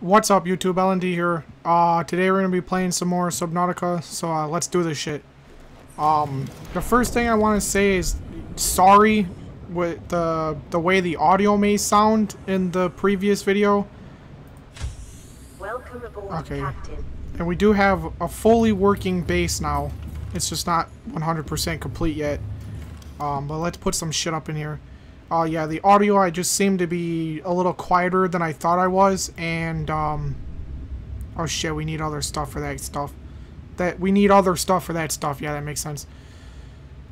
What's up, YouTube? LND here. Today we're gonna be playing some more Subnautica, so let's do this shit. The first thing I want to say is sorry with the way the audio may sound in the previous video. Welcome aboard, okay. Captain. And we do have a fully working base now. It's just not 100% complete yet. But let's put some shit up in here. Yeah, the audio, I just seemed to be a little quieter than I thought I was, and, oh shit, we need other stuff for that stuff. Yeah, that makes sense.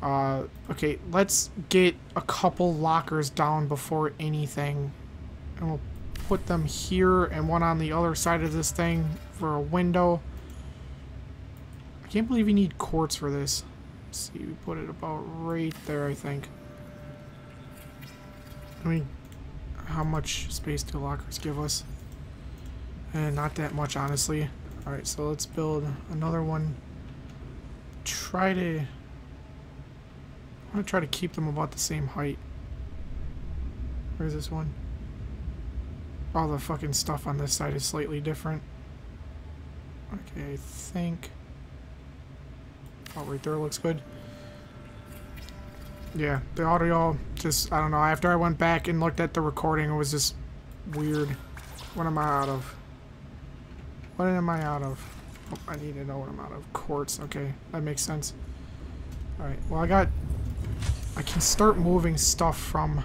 Okay, let's get a couple lockers down before anything, and we'll put them here, and one on the other side of this thing for a window. I can't believe you need quartz for this. Let's see, we put it about right there, I think. I mean, how much space do lockers give us? And not that much, honestly. Alright, so let's build another one. I'm gonna try to keep them about the same height. Where's this one? All the fucking stuff on this side is slightly different. Okay, I think... oh, right there looks good. Yeah, the audio just, I don't know, after I went back and looked at the recording, it was just weird. What am I out of? What am I out of? Oh, I need to know what I'm out of. Quartz, okay, that makes sense. Alright, well I can start moving stuff from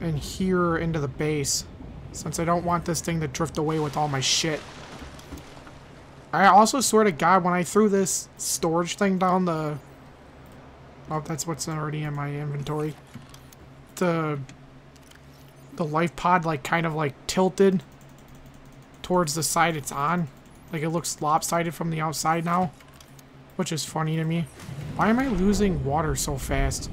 in here into the base, since I don't want this thing to drift away with all my shit. I also swear to God, when I threw this storage thing down the... oh, that's what's already in my inventory. The life pod, like, kind of, like, tilted towards the side it's on. Like, it looks lopsided from the outside now, which is funny to me. Why am I losing water so fast?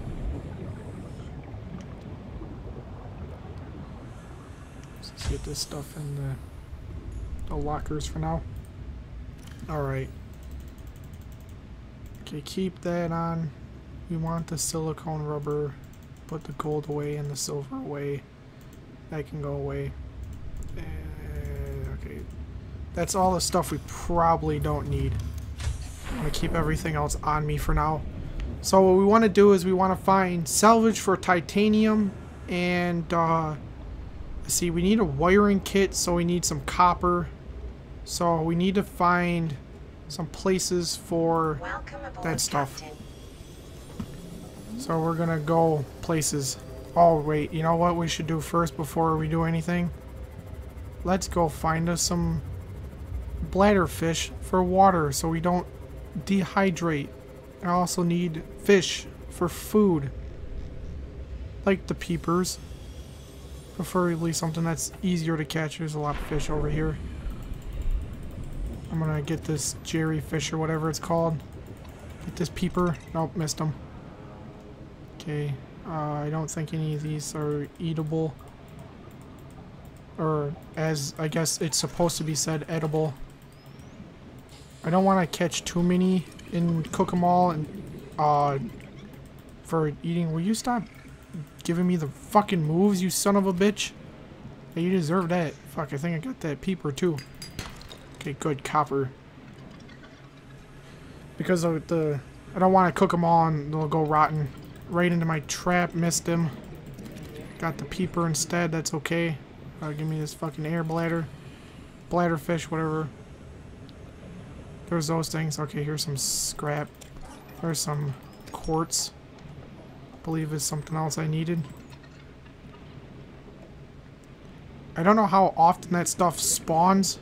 Let's get this stuff in the lockers for now. Alright. Okay, keep that on. We want the silicone rubber, put the gold away and the silver away. That can go away. Okay. That's all the stuff we probably don't need. I'm going to keep everything else on me for now. So what we want to do is we want to find salvage for titanium and, let's see, we need a wiring kit, so we need some copper. So we need to find some places for that stuff. Captain. So we're gonna go places. Oh wait, you know what we should do first before we do anything? Let's go find us some bladder fish for water so we don't dehydrate. I also need fish for food. Like the peepers. Preferably something that's easier to catch. There's a lot of fish over here. I'm gonna get this jerryfish or whatever it's called. Get this peeper. Nope, missed him. Okay, I don't think any of these are eatable, or as I guess it's supposed to be said, edible. I don't want to catch too many and cook them all and for eating. Will you stop giving me the fucking moves, you son of a bitch? Hey, you deserve that. Fuck, I think I got that peeper too. Okay, good, copper. Because of the, I don't want to cook them all and they'll go rotten. Right into my trap, missed him. Got the peeper instead, that's okay. Give me this fucking air bladder. Bladderfish, whatever. There's those things. Okay, here's some scrap. There's some quartz. I believe it's something else I needed. I don't know how often that stuff spawns.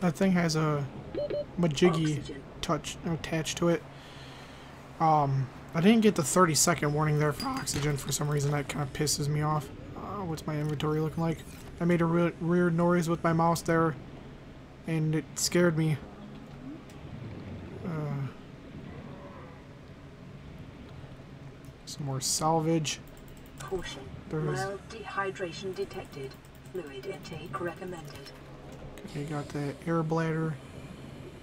That thing has a majiggy touch attached to it. I didn't get the 30-second warning there for oxygen for some reason. That kind of pisses me off. What's my inventory looking like? I made a weird noise with my mouse there, and it scared me. Some more salvage. Caution. Mild dehydration detected. Fluid intake recommended. Okay, got the air bladder.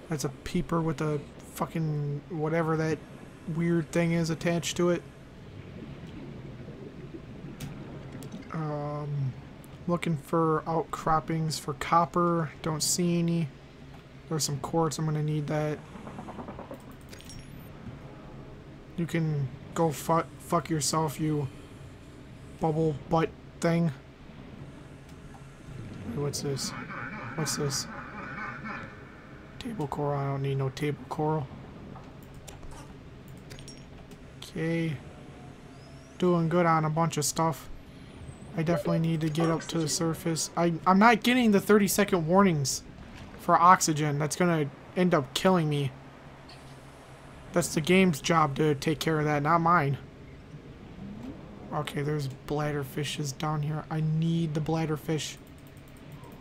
That's a peeper with a fucking whatever that weird thing is attached to it. Looking for outcroppings for copper. Don't see any. There's some quartz. I'm going to need that. You can go fuck yourself, you bubble butt thing. Hey, what's this? What's this? Table coral. I don't need no table coral. Okay. Doing good on a bunch of stuff. I definitely need to get up to the surface. I'm not getting the 30-second warnings for oxygen. That's going to end up killing me. That's the game's job to take care of that, not mine. Okay, there's bladder fishes down here. I need the bladder fish.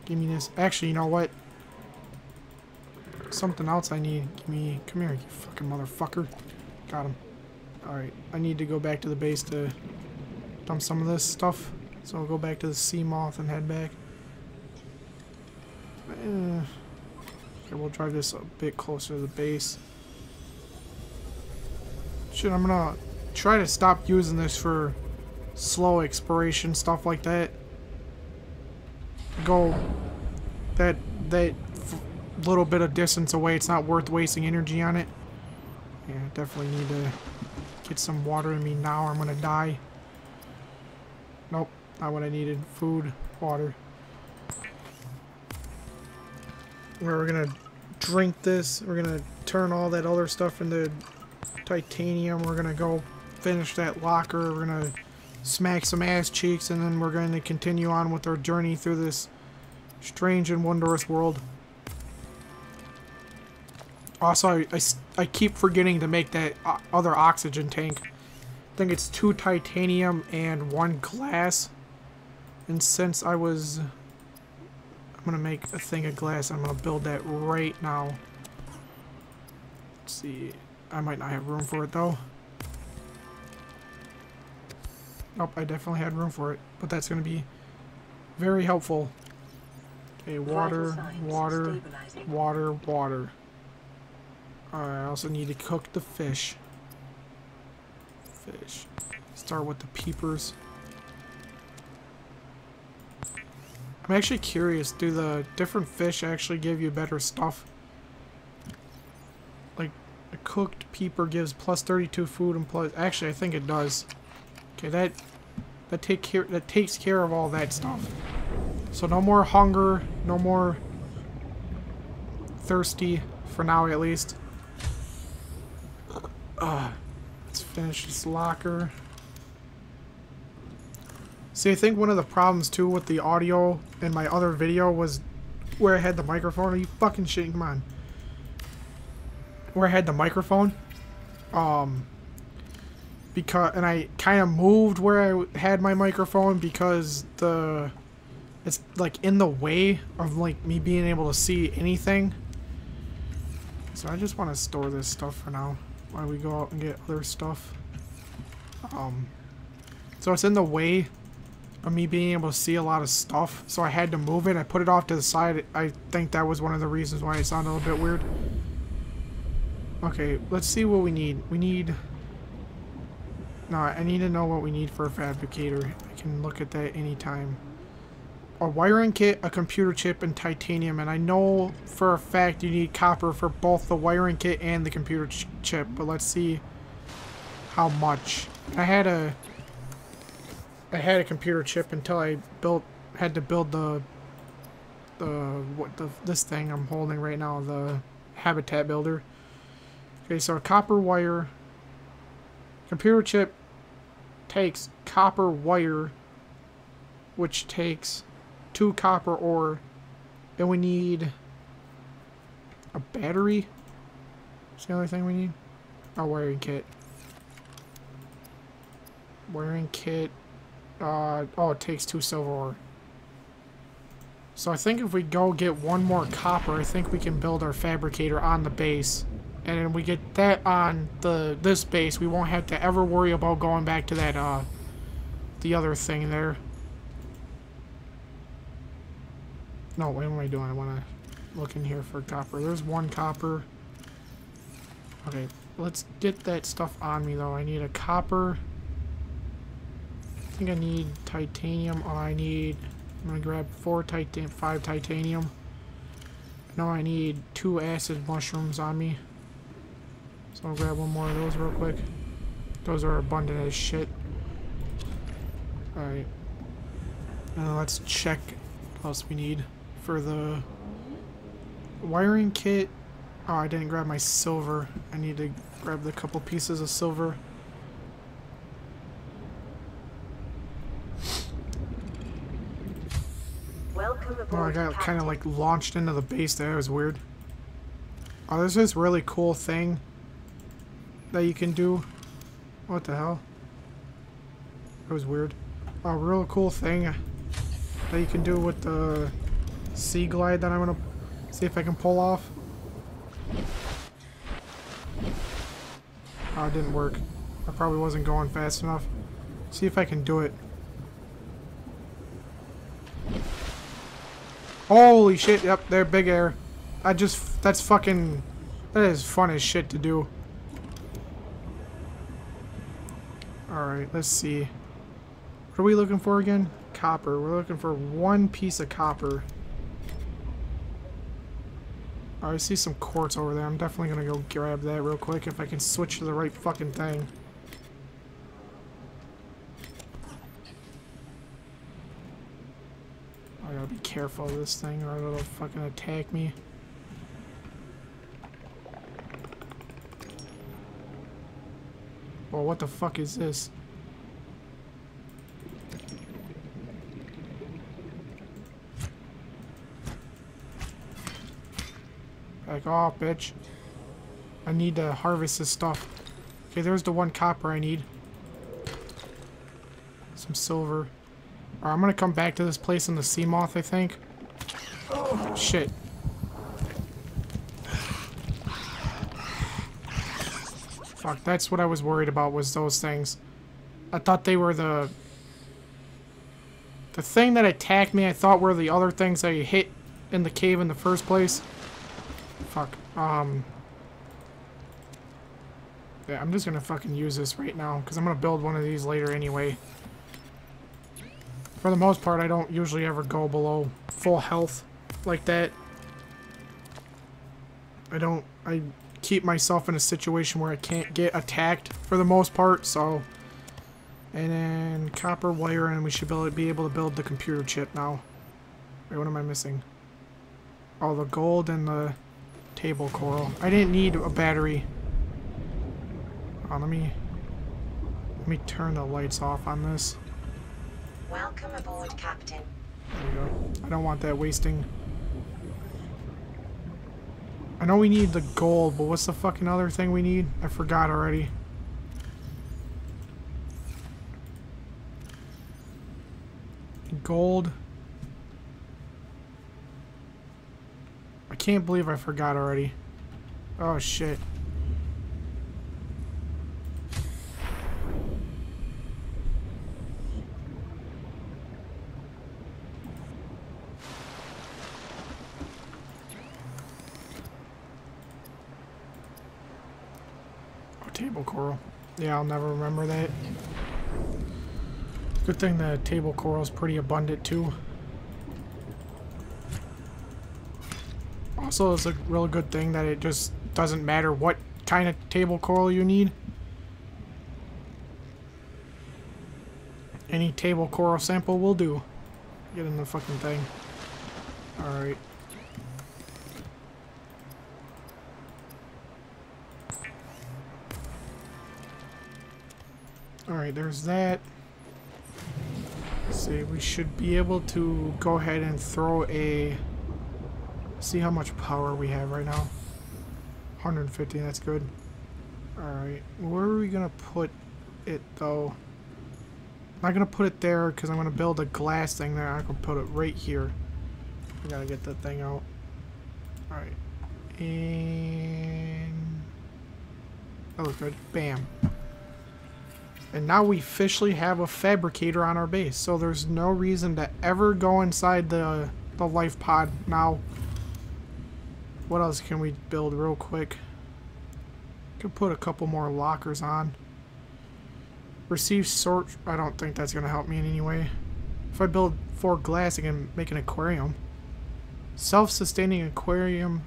Give me this. Actually, you know what? Something else I need. Give me... Come here, you fucking motherfucker. Got him. Alright, I need to go back to the base to dump some of this stuff. So I'll go back to the Seamoth and head back. Okay, we'll drive this a bit closer to the base. Shit, I'm gonna try to stop using this for slow exploration, stuff like that. Go that little bit of distance away. It's not worth wasting energy on it. Yeah, definitely need to get some water in me now or I'm gonna die. Nope, not what I needed. Food, water. We're gonna drink this. We're gonna turn all that other stuff into titanium. We're gonna go finish that locker. We're gonna smack some ass cheeks and then we're going to continue on with our journey through this strange and wondrous world. Also, I keep forgetting to make that other oxygen tank. I think it's 2 titanium and 1 glass. And since I'm going to make a thing of glass and I'm going to build that right now. Let's see. I might not have room for it though. Nope, I definitely had room for it. But that's going to be very helpful. Okay, water, water, water, water. I also need to cook the fish. Fish. Start with the peepers. I'm actually curious, do the different fish actually give you better stuff? Like, a cooked peeper gives plus 32 food and plus... Actually, I think it does. Okay, that takes care of all that stuff. So no more hunger, no more thirsty, for now at least. Let's finish this locker. See, I think one of the problems too with the audio in my other video was where I had the microphone. Are you fucking shitting? Come on. Where I had the microphone, and I kind of moved where I had my microphone because it's like in the way of like me being able to see anything. So I just want to store this stuff for now. Why we go out and get other stuff. So it's in the way of me being able to see a lot of stuff, so I had to move it. I put it off to the side. I think that was one of the reasons why it sounded a little bit weird. Okay, let's see what we need. No, I need to know what we need for a fabricator. I can look at that anytime. A wiring kit, a computer chip, and titanium. And I know for a fact you need copper for both the wiring kit and the computer chip. But let's see how much. I had a computer chip until I had to build this thing I'm holding right now, the habitat builder. Okay, so a copper wire, computer chip takes copper wire, which takes 2 copper ore, and we need a battery. That's the only thing we need. A wiring kit. Wiring kit. Oh, it takes 2 silver ore. So I think if we go get 1 more copper, I think we can build our fabricator on the base. And then we get that on this base. We won't have to ever worry about going back to that the other thing there. No, what am I doing? I want to look in here for copper. There's 1 copper. Okay, let's get that stuff on me, though. I need a copper. I think I need titanium. Oh, I need I'm gonna grab 5 titanium. Now I need 2 acid mushrooms on me. So I'll grab one more of those real quick. Those are abundant as shit. Alright. Now let's check what else we need for the wiring kit. Oh, I didn't grab my silver. I need to grab the couple pieces of silver. Oh, I got kind of like launched into the base there. It was weird. Oh, there's this really cool thing that you can do. What the hell? That was weird. A real cool thing that you can do with the sea glide that I'm gonna see if I can pull off. Oh, it didn't work. I probably wasn't going fast enough. See if I can do it. Holy shit, yep, they're big air. That's fucking, that is fun as shit to do. Alright, let's see. What are we looking for again? Copper. We're looking for 1 piece of copper. Alright, I see some quartz over there. I'm definitely gonna go grab that real quick if I can switch to the right fucking thing. I gotta be careful of this thing or it'll fucking attack me. Well, what the fuck is this? Back off, bitch. I need to harvest this stuff. Okay, there's the 1 copper I need. Some silver. Alright, I'm gonna come back to this place in the Seamoth, I think. Oh, shit. Fuck, that's what I was worried about, was those things. I thought they were the... the thing that attacked me, I thought were the other things that you hit in the cave in the first place. Fuck. Yeah, I'm just gonna fucking use this right now, because I'm gonna build one of these later anyway. For the most part, I don't usually ever go below full health like that. I keep myself in a situation where I can't get attacked for the most part, so... And then copper wire, and we should be able to build the computer chip now. Wait, what am I missing? Oh, the gold and the table coral. I didn't need a battery. Oh, let me turn the lights off on this. Welcome aboard, Captain. There we go. I don't want that wasting. I know we need the gold, but what's the fucking other thing we need? I forgot already. Gold. I can't believe I forgot already. Oh shit. Table coral. Yeah, I'll never remember that. Good thing the table coral is pretty abundant too. Also, it's a real good thing that it just doesn't matter what kind of table coral you need. Any table coral sample will do. Get in the fucking thing. Alright. Alright, there's that. Let's see, we should be able to go ahead and throw a... see how much power we have right now. 150, that's good. Alright, where are we gonna put it though? I'm not gonna put it there because I'm gonna build a glass thing there. I'm gonna put it right here. I gotta get that thing out. Alright. And... that looks good. Bam. And now we officially have a fabricator on our base, so there's no reason to ever go inside the life pod now. What else can we build real quick? Could put a couple more lockers on. Receive sort... I don't think that's going to help me in any way. If I build 4 glass, I can make an aquarium. Self-sustaining aquarium.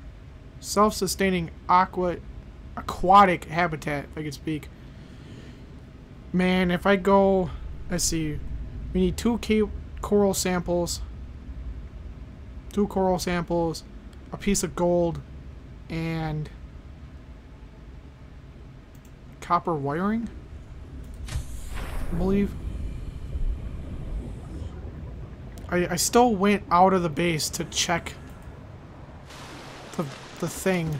Self-sustaining aquatic habitat, if I could speak. Man, if I go... Let's see. We need 2 coral samples. 2 coral samples. A piece of gold. And... copper wiring? I believe. I still went out of the base to check the thing.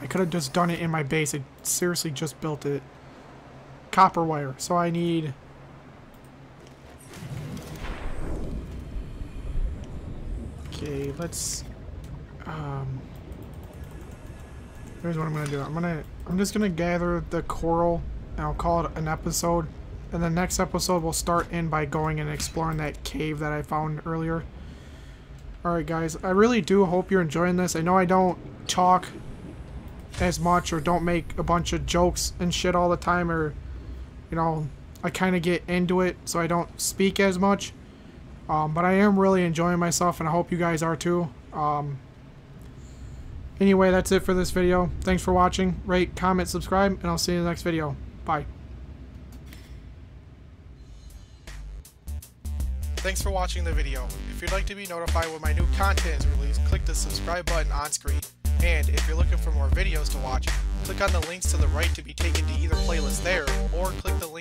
I could have just done it in my base. I seriously just built it. Copper wire. So I need... Okay, let's... Here's what I'm gonna do. I'm just gonna gather the coral, and I'll call it an episode. And the next episode we'll start in by going and exploring that cave that I found earlier. Alright guys, I really do hope you're enjoying this. I know I don't talk as much or don't make a bunch of jokes and shit all the time, or, you know, I kind of get into it so I don't speak as much. But I am really enjoying myself, and I hope you guys are too. Anyway, that's it for this video. Thanks for watching. Rate, comment, subscribe, and I'll see you in the next video. Bye. Thanks for watching the video. If you'd like to be notified when my new content is released, click the subscribe button on screen. And if you're looking for more videos to watch, click on the links to the right to be taken to either playlist there, or click the link